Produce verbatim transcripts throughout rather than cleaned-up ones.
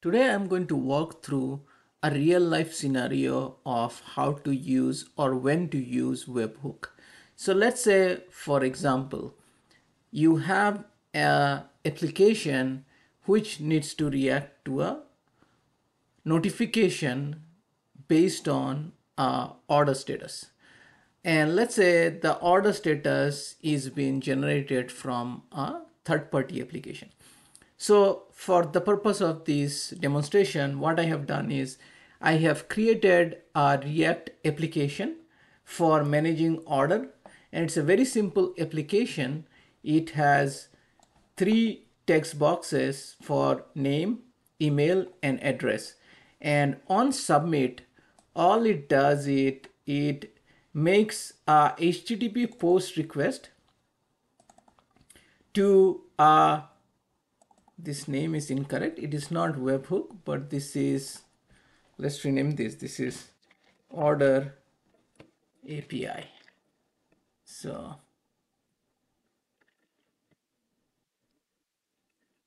Today I'm going to walk through a real life scenario of how to use or when to use webhook. So let's say, for example, you have an application which needs to react to a notification based on uh, order status. And let's say the order status is being generated from a third-party application. So for the purpose of this demonstration, what I have done is I have created a React application for managing order, and it's a very simple application. It has three text boxes for name, email, and address. And on submit, all it does it it makes a H T T P POST request to a this name is incorrect. It is not webhook, but this is, let's rename this. This is order A P I. So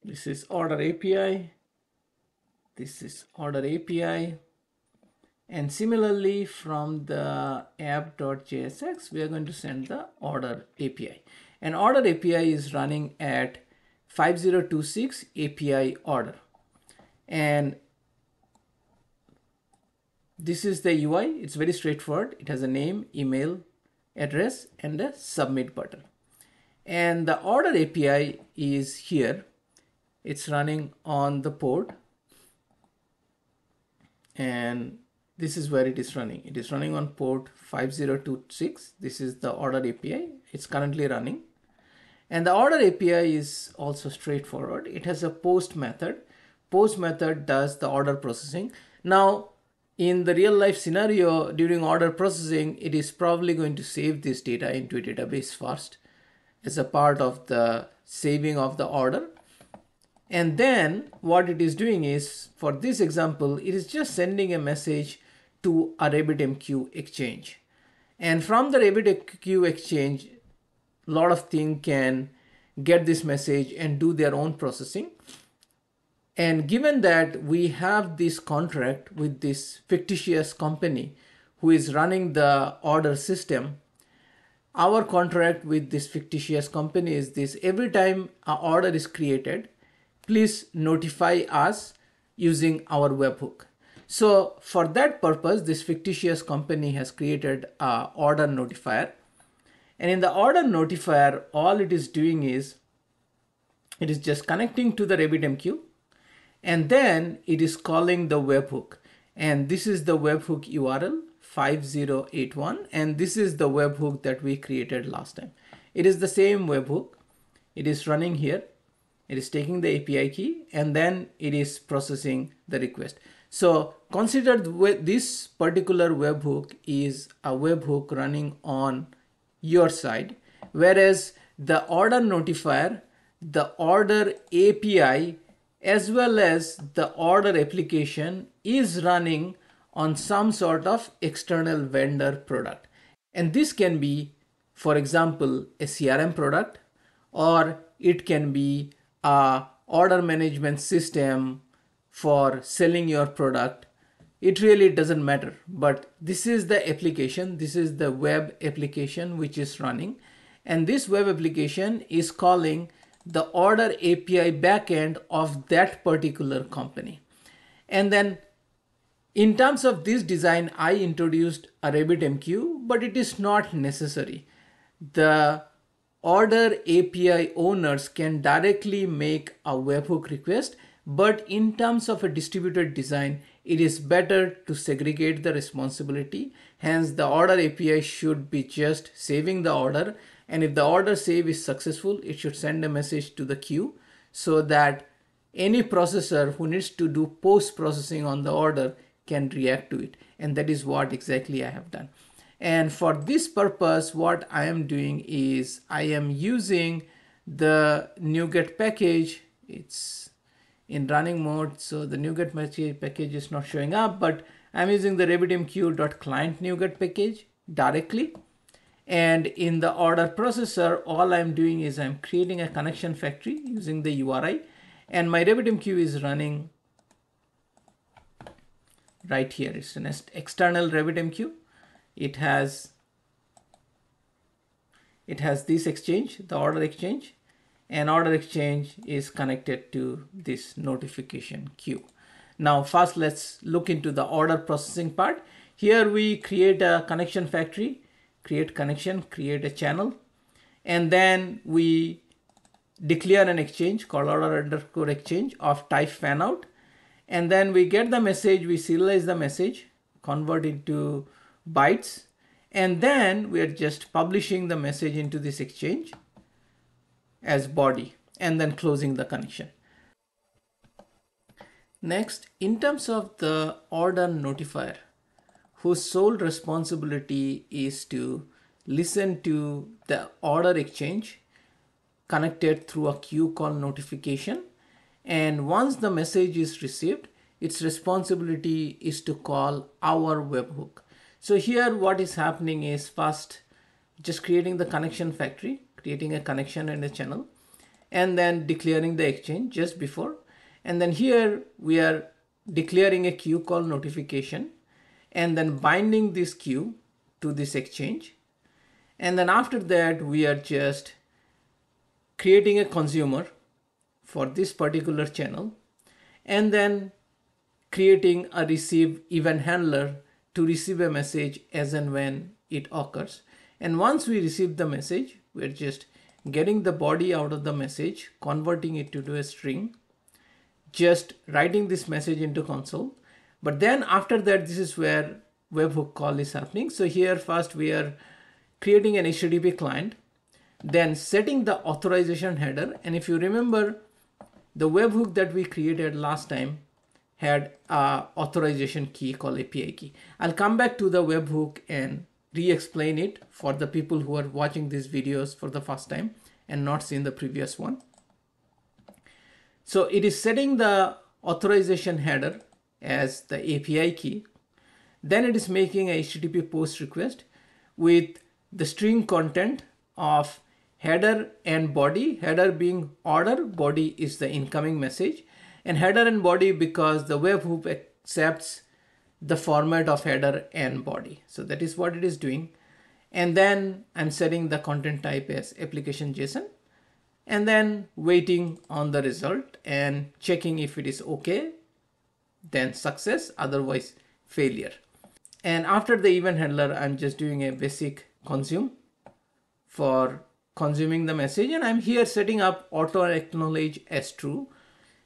this is order A P I. This is order A P I. And similarly, from the app.jsx, we are going to send the order A P I. And order A P I is running at five zero two six A P I order, and this is the U I. It's very straightforward. It has a name, email, address, and a submit button. And the order A P I is here. It's running on the port, and this is where it is running. It is running on port five zero two six. This is the order A P I. It's currently running. And the order A P I is also straightforward. It has a POST method. POST method does the order processing. Now, in the real life scenario, during order processing, it is probably going to save this data into a database first as a part of the saving of the order. And then what it is doing is, for this example, it is just sending a message to a RabbitMQ exchange. And from the RabbitMQ exchange, a lot of things can get this message and do their own processing. And given that we have this contract with this fictitious company who is running the order system, our contract with this fictitious company is this: every time an order is created, please notify us using our webhook. So for that purpose, this fictitious company has created an order notifier. And in the order notifier, all it is doing is it is just connecting to the RabbitMQ, and then it is calling the webhook. And this is the webhook U R L five zero eight one, and this is the webhook that we created last time. It is the same webhook. It is running here. It is taking the A P I key, and then it is processing the request. So consider this particular webhook is a webhook running on your side, whereas the order notifier, the order A P I, as well as the order application is running on some sort of external vendor product. And this can be, for example, a C R M product, or it can be a order management system for selling your product. It really doesn't matter, but this is the application. This is the web application which is running, and this web application is calling the order A P I backend of that particular company. And then in terms of this design, I introduced a RabbitMQ, but it is not necessary. The order A P I owners can directly make a webhook request, but in terms of a distributed design, it is better to segregate the responsibility. Hence, the order A P I should be just saving the order. And if the order save is successful, it should send a message to the queue so that any processor who needs to do post-processing on the order can react to it. And that is what exactly I have done. And for this purpose, what I am doing is I am using the NuGet package. It's in running mode, so the NuGet package is not showing up, but I'm using the RabbitMQ.client NuGet package directly. And in the order processor, all I'm doing is I'm creating a connection factory using the U R I, and my RabbitMQ is running right here. It's an external RabbitMQ. It has it has this exchange, the order exchange, and order exchange is connected to this notification queue. Now first let's look into the order processing part. Here we create a connection factory, create connection, create a channel, and then we declare an exchange called order underscore exchange of type fanout. And then we get the message, we serialize the message, convert into bytes, and then we are just publishing the message into this exchange as body and then closing the connection. Next, in terms of the order notifier, whose sole responsibility is to listen to the order exchange connected through a queue called notification, and once the message is received, its responsibility is to call our webhook. So here what is happening is first just creating the connection factory, creating a connection and a channel, and then declaring the exchange just before. And then here we are declaring a queue called notification and then binding this queue to this exchange. And then after that, we are just creating a consumer for this particular channel and then creating a receive event handler to receive a message as and when it occurs. And once we receive the message, we're just getting the body out of the message, converting it to a string, just writing this message into console. But then after that, this is where webhook call is happening. So here first we are creating an H T T P client, then setting the authorization header. And if you remember, the webhook that we created last time had an authorization key called A P I key. I'll come back to the webhook and re-explain it for the people who are watching these videos for the first time and not seen the previous one. So it is setting the authorization header as the A P I key. Then it is making a H T T P post request with the string content of header and body, header being order, body is the incoming message, and header and body because the webhook accepts the format of header and body. So that is what it is doing. And then I'm setting the content type as application JSON and then waiting on the result and checking if it is okay, then success, otherwise failure. And after the event handler, I'm just doing a basic consume for consuming the message. And I'm here setting up auto acknowledge as true,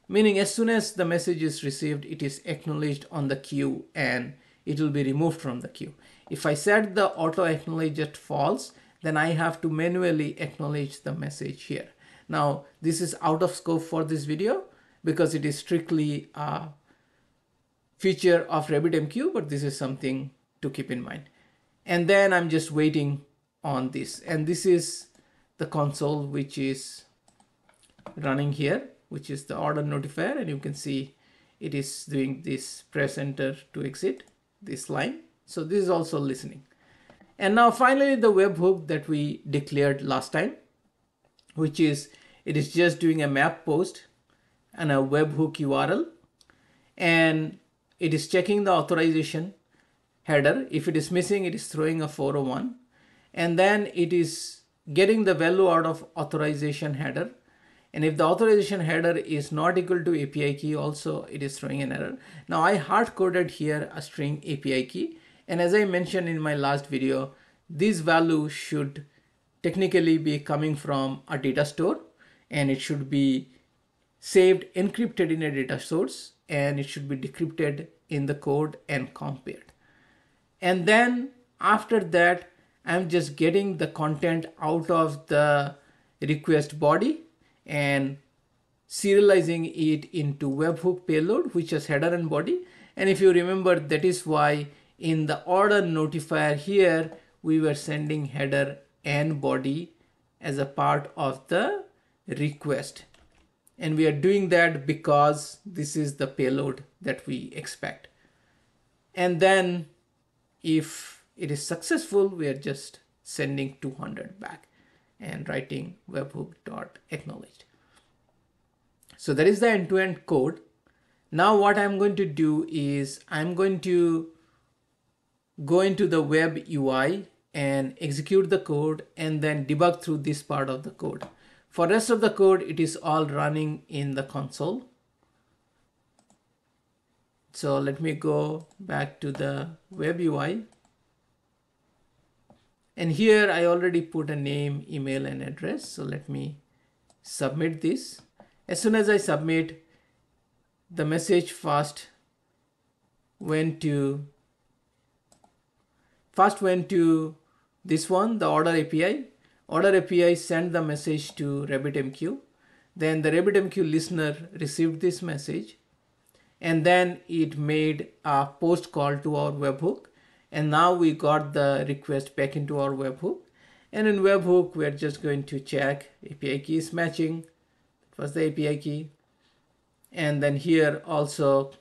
meaning as soon as the message is received, it is acknowledged on the queue and it will be removed from the queue. If I set the auto acknowledge at false, then I have to manually acknowledge the message here. Now, this is out of scope for this video because it is strictly a feature of RabbitMQ, but this is something to keep in mind. And then I'm just waiting on this. And this is the console which is running here, which is the order notifier, and you can see it is doing this press enter to exit this line. So this is also listening. And now finally the webhook that we declared last time, which is it is just doing a map post and a webhook U R L, and it is checking the authorization header. If it is missing, it is throwing a four oh one, and then it is getting the value out of authorization header. And if the authorization header is not equal to A P I key, also it is throwing an error. Now I hard coded here a string A P I key. And as I mentioned in my last video, this value should technically be coming from a data store, and it should be saved encrypted in a data source, and it should be decrypted in the code and compared. And then after that, I'm just getting the content out of the request body and serializing it into webhook payload, which is header and body. And if you remember, that is why in the order notifier here, we were sending header and body as a part of the request. And we are doing that because this is the payload that we expect. And then if it is successful, we are just sending two hundred back and writing webhook dot acknowledged. So that is the end-to-end code. Now what I'm going to do is I'm going to go into the web U I and execute the code and then debug through this part of the code. For rest of the code, it is all running in the console. So let me go back to the web U I. And here I already put a name, email, and address. So let me submit this. As soon as I submit, the message fast went to first went to this one, the order A P I. Order A P I sent the message to RabbitMQ. Then the RabbitMQ listener received this message, and then it made a post call to our webhook. And now we got the request back into our webhook. And in webhook, we're just going to check A P I key is matching. That was the A P I key. And then here also,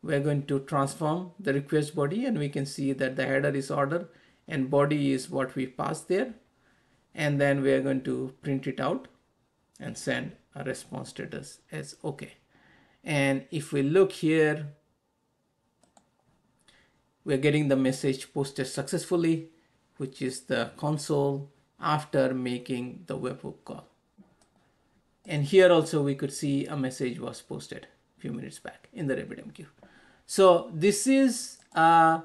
we're going to transform the request body, and we can see that the header is order and body is what we passed there. And then we're going to print it out and send a response status as okay. And if we look here, we're getting the message posted successfully, which is the console after making the webhook call. And here also we could see a message was posted a few minutes back in the RabbitMQ. So this is an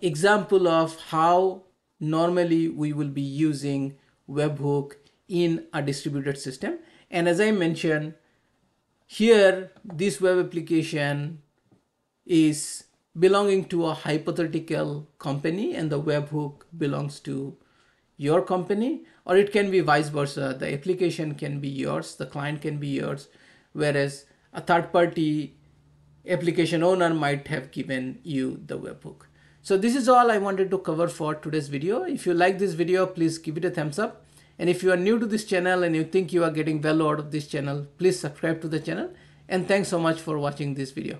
example of how normally we will be using webhook in a distributed system. And as I mentioned, here this web application is belonging to a hypothetical company, and the webhook belongs to your company, or it can be vice versa. The application can be yours, the client can be yours, whereas a third party application owner might have given you the webhook. So this is all I wanted to cover for today's video. If you like this video, please give it a thumbs up. And if you are new to this channel and you think you are getting value out of this channel, please subscribe to the channel. And thanks so much for watching this video.